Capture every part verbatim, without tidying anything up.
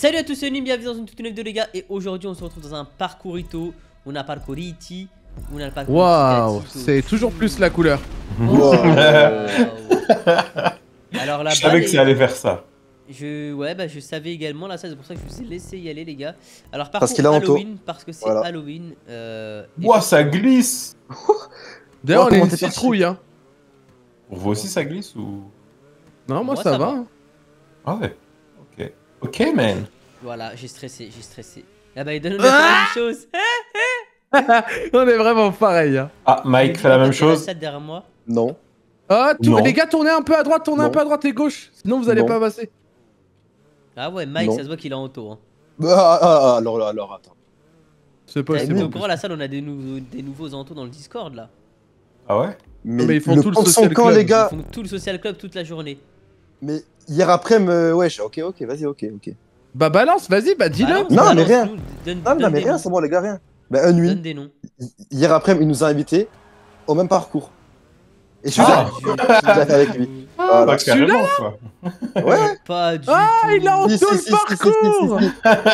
Salut à tous, c'est Eden, bienvenue dans une toute nouvelle vidéo les gars. Et aujourd'hui on se retrouve dans un parcourito. On a parcouriti, on a parcourito. Waouh, c'est toujours plus la couleur. Wow. Alors là, je savais que ça allait faire ça. Je, ouais bah je savais également là, ça c'est pour ça que je vous ai laissé y aller les gars. Alors par contre Halloween, parce que c'est voilà. Halloween. Euh, Ouah ça glisse. D'ailleurs on est une citrouille hein. On voit aussi ça glisse ou... Non moi, moi ça, ça va. va. Ah ouais. Ok, man. Voilà, j'ai stressé, j'ai stressé. Ah bah, il donne ah la même chose. On est vraiment pareil. Hein. Ah, Mike fait la même chose. Derrière moi. Non. Ah, tout... non. Les gars, tournez un peu à droite, tournez non. un peu à droite et gauche. Sinon, vous allez non. pas passer. Ah ouais, Mike, non. ça se voit qu'il est en auto. Hein. Ah, ah, alors, alors, attends. C'est pas possible. Au courant, la salle, on a des, nou des nouveaux entos dans le Discord là. Ah ouais mais, mais ils font le tout le social club. Les gars. Ils font tout le social club toute la journée. Mais hier après, me... ouais, je... ok, ok, vas-y, ok, ok. Bah balance, vas-y, bah dis-le. Bah, non, mais rien. Nous, donne, non, donne non mais rien, c'est bon, les gars, rien. Bah un nuit. Hier après, il nous a invités au même parcours. Et je suis ah, là avec lui. Ah, bah carrément, quoi. Ouais. Pas du ah, tout. Il a en tout le parcours.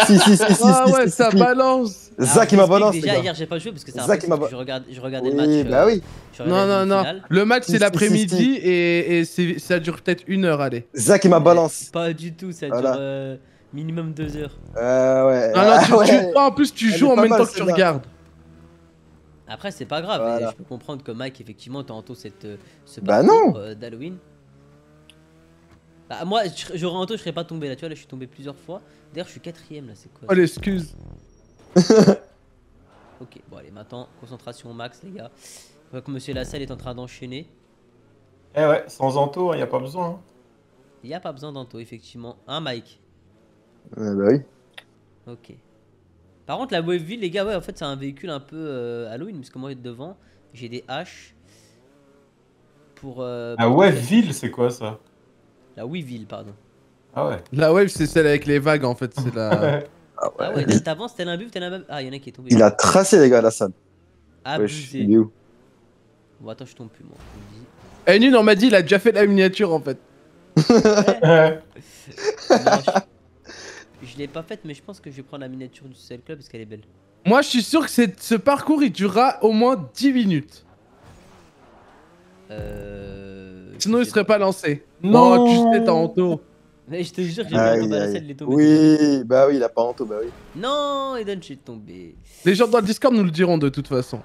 Si, si, si, si, si. Ah ouais, ça balance. Zach, il m'a balancé. Déjà, hier, j'ai pas joué parce que je regardais le match. Bah oui. Non, non, non. Le match, c'est l'après-midi et ça dure peut-être une heure, allez. Zach, il m'a balancé. Pas du tout, ça dure minimum deux heures. Euh, ouais. Non, non, en plus, tu joues en même temps que tu regardes. Après, c'est pas grave, voilà. Je peux comprendre que Mike, effectivement, t'as entouré cette ce bah euh, d'Halloween. Bah moi, j'aurais entouré, je serais pas tombé là, tu vois, là je suis tombé plusieurs fois. D'ailleurs, je suis quatrième là, c'est quoi? Oh l'excuse. Ok, bon allez, maintenant, concentration au max les gars. Je vois que monsieur LaSalle est en train d'enchaîner. Eh ouais, sans ento, hein, y a pas besoin. Hein. Y a pas besoin d'ento, effectivement. Hein Mike? Euh, bah oui. Ok. Par contre, la Weevil, les gars, ouais, en fait, c'est un véhicule un peu euh, Halloween, parce que moi, devant, j'ai des haches. Pour. Euh, la Weevil, c'est quoi ça? La Weevil, pardon. Ah ouais. La Weevil, c'est celle avec les vagues, en fait. C'est la. Ah ouais, ah ouais il... t'avances, t'es un buf, t'es un. Ah, il y en a qui est tombé. Il a tracé, les gars, la salle. Ah, il est où? Bon, attends, je tombe plus, moi. Eh, nul, on m'a dit, il a déjà fait la miniature, en fait. Ouais. Non, je... Je l'ai pas faite, mais je pense que je vais prendre la miniature du Cell Club parce qu'elle est belle. Moi, je suis sûr que ce parcours il durera au moins dix minutes. Euh. Sinon, il serait pas lancé. Non, oh, tu sais, t'as Anto. Mais je te jure que j'ai pas tombé à la selle, il est tombé. Oui, bah oui, il a pas Anto, bah oui. Non, Eden, je suis tombé. Les gens dans le Discord nous le diront de toute façon.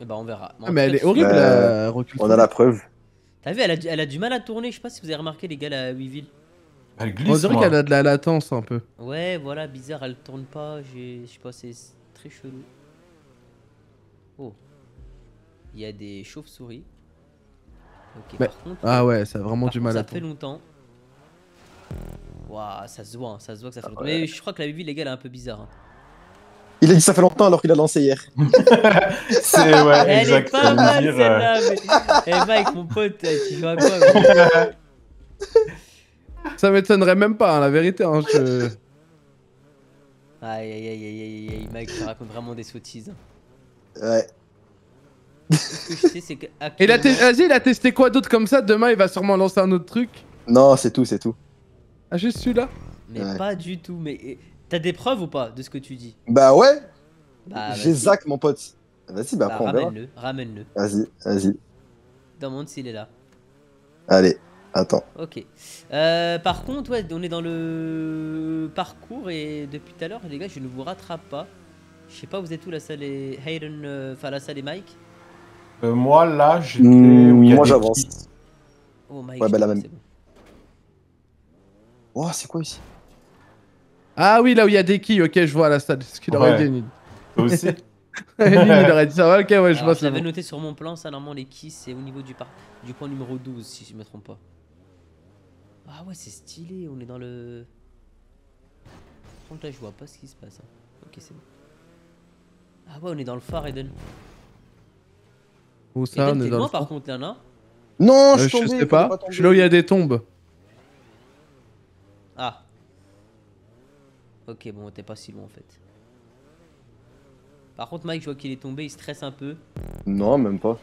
Et bah, on verra. Bon, ah, mais cas, elle est horrible, euh, recul. On a la preuve. T'as vu, elle a, du, elle a du mal à tourner. Je sais pas si vous avez remarqué, les gars, la Weevil. Elle glisse, on dirait qu'elle a de la latence un peu. Ouais, voilà, bizarre, elle tourne pas. Je sais pas, c'est très chelou. Oh. Il y a des chauves-souris. Ok, bah, par contre. Ah ouais, ça a vraiment du mal contre, à tourner. Ça fait longtemps. Waouh, ça se voit, hein, ça se voit que ça fait longtemps. Ah ouais. Mais je crois que la Weevil, les gars, elle est un peu bizarre. Hein. Il a dit ça fait longtemps alors qu'il a lancé hier. C'est ouais, elle exact, est pas mal celle-là. Mais... hey, Mike, mon pote, tu joues à quoi? Ça m'étonnerait même pas, hein, la vérité. Hein, je... Aïe aïe aïe aïe aïe, Mike, tu racontes vraiment des sottises. Ouais. Ce que je sais, c'est que. Et la vas-y, il a testé quoi d'autre comme ça? Demain, il va sûrement lancer un autre truc. Non, c'est tout, c'est tout. Ah, juste celui-là? Mais ouais. Pas du tout, mais. T'as des preuves ou pas de ce que tu dis? Bah ouais bah, j'ai Zach, mon pote. Vas-y, bah, bah après, ramène-le, ramène-le. Vas-y, vas-y. Demande s'il est là. Allez. Attends. Ok. Euh, par contre, ouais, on est dans le parcours et depuis tout à l'heure, les gars, je ne vous rattrape pas. Je sais pas, vous êtes où? La salle et Hayden, enfin euh, la salle et Mike. Euh, moi là, j'étais. Mmh, moi j'avance. Oh Mike. Ouais, bah la même. Bon. Oh, c'est quoi ici? Ah oui, là où il y a des quilles. Ok, je vois la salle. Ce qu'il aurait dit. Toi aussi. Il aurait dit ça. Ouais, ok, ouais, je vois ça. J'avais noté sur mon plan, ça normalement les quilles, c'est au niveau du par... du point numéro douze, si je me trompe pas. Ah ouais, c'est stylé, on est dans le... Par contre là je vois pas ce qui se passe. Hein. Ok, c'est bon. Ah ouais, on est dans le phare, Eden. Où ça? Eden, on est dans loin, le par contre là, non? Non, euh, je, je tombé, sais pas, pas je suis là où il y a des tombes. Ah. Ok, bon, t'es pas si loin en fait. Par contre Mike, je vois qu'il est tombé, il stresse un peu. Non, même pas.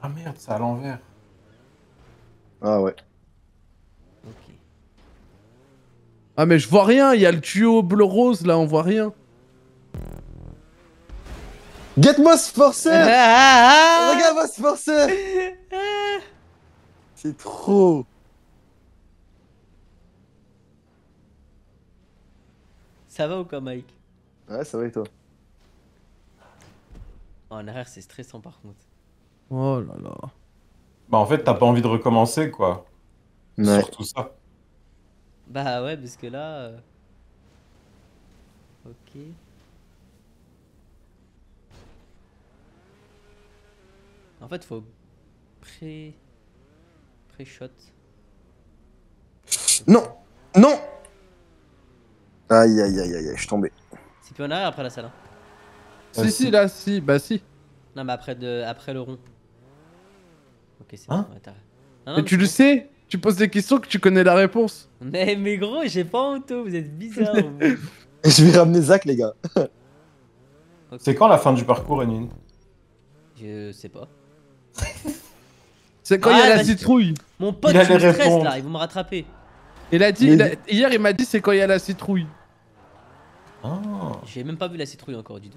Ah merde, c'est à l'envers. Ah ouais. Ah mais je vois rien, il y a le tuyau bleu-rose là, on voit rien. Get-moi ce forcer. ah Regarde-moi ce forcer. ah C'est trop. Ça va ou quoi, Mike? Ouais, ça va et toi? Oh, en arrière, c'est stressant par contre. Oh là là. Bah en fait, t'as pas envie de recommencer quoi. Ouais. Surtout ça. Bah ouais, parce que là... Euh... Ok. En fait, faut pré... pré-shot. Non. Non. Aïe, aïe, aïe, aïe, je suis tombé. C'est plus en arrière après la salle. Hein. Si, euh, si, si, là, si, bah si. Non, mais après, de... après le rond. Ok, c'est hein bon, ouais, non, non, mais tu le sais. Tu poses des questions que tu connais la réponse. Mais, mais gros, j'ai pas honte, vous êtes bizarre. Je vais ramener Zach, les gars. Okay. C'est quand la fin du parcours, Enine? Je sais pas. C'est quand il ah, y a bah, la citrouille. Mon pote, il a je me stresse là, ils vont me rattraper. Il a dit, il a... hier, il m'a dit c'est quand il y a la citrouille. Oh. J'ai même pas vu la citrouille encore, du tout.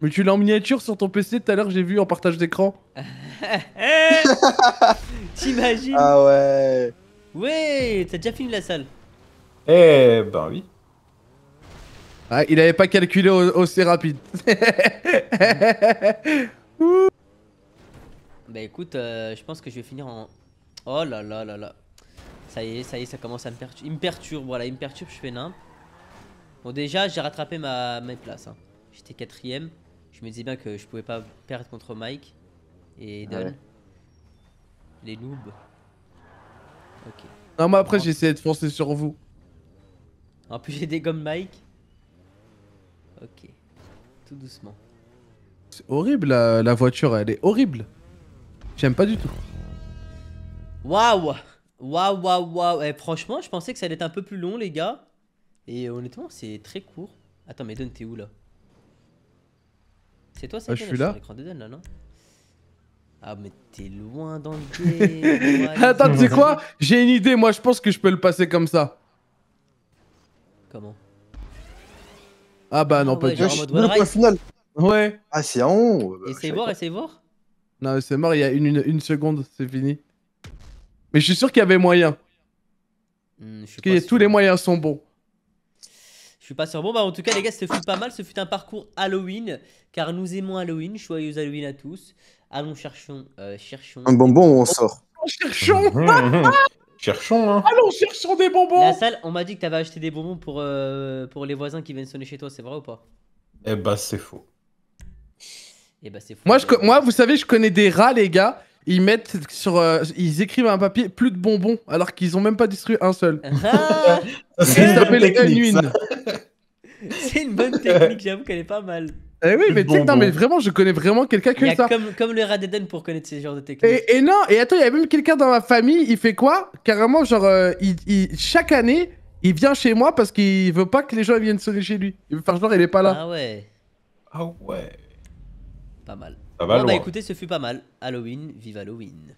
Mais tu l'as en miniature sur ton P C tout à l'heure, j'ai vu en partage d'écran. T'imagines? Ah ouais. Ouais, t'as déjà fini la salle. Eh ben oui. Ah, il avait pas calculé aussi rapide. Bah écoute, euh, je pense que je vais finir en... Oh là là là là. Ça y est, ça y est, ça commence à me perturber. Il me perturbe, voilà, il me perturbe, je fais nimp. Bon déjà, j'ai rattrapé ma, ma place. Hein. J'étais quatrième. Je me disais bien que je pouvais pas perdre contre Mike et Eden. Ouais. Les noobs. Ok. Non, mais après, j'ai essayé de foncer sur vous. En plus, j'ai des gommes Mike. Ok. Tout doucement. C'est horrible, la, la voiture, elle est horrible. J'aime pas du tout. Waouh! Waouh, waouh, waouh. Eh, franchement, je pensais que ça allait être un peu plus long, les gars. Et honnêtement, c'est très court. Attends, mais Eden, t'es où là? C'est toi, c'est ah, je suis là. L'écran d'Eden, là, non? Ah, mais t'es loin dans le game. Attends, tu sais quoi? J'ai une idée, moi je pense que je peux le passer comme ça. Comment? Ah, bah non, non pas ouais, du tout. Point final. Ouais. Ah, c'est en haut. Essayez voir, essayez voir. Non, c'est mort, il y a une, une, une seconde, c'est fini. Mais je suis sûr qu'il y avait moyen. Mmh, Parce que tous les moyens sont bons. Je suis pas sûr. Bon bah en tout cas les gars, ce fut pas mal, ce fut un parcours Halloween, car nous aimons Halloween, joyeux Halloween à tous. Allons cherchons, euh, cherchons... Un bonbon ou on sort? Cherchons. Cherchons hein. Allons cherchons des bonbons. La salle, on m'a dit que t'avais acheté des bonbons pour, euh, pour les voisins qui viennent sonner chez toi, c'est vrai ou pas? Eh bah c'est faux. Eh bah c'est faux. Moi, je, moi vous savez je connais des rats les gars, ils mettent sur... Euh, ils écrivent à un papier plus de bonbons, alors qu'ils ont même pas distribué un seul. Ah. Ça s'appelle une. C'est une bonne technique, j'avoue qu'elle est pas mal. Eh oui, mais tu sais, non, mais vraiment, je connais vraiment quelqu'un qui fait ça. Comme, comme le rat d'Eden pour connaître ces genres de techniques. Et, et non, et attends, il y a même quelqu'un dans ma famille, il fait quoi? Carrément, genre, euh, il, il, chaque année, il vient chez moi parce qu'il veut pas que les gens viennent sonner chez lui. Il veut faire genre, il est pas là. Ah ouais. Ah ouais. Pas mal. Ça va loin. Bah écoutez, ce fut pas mal. Halloween, vive Halloween.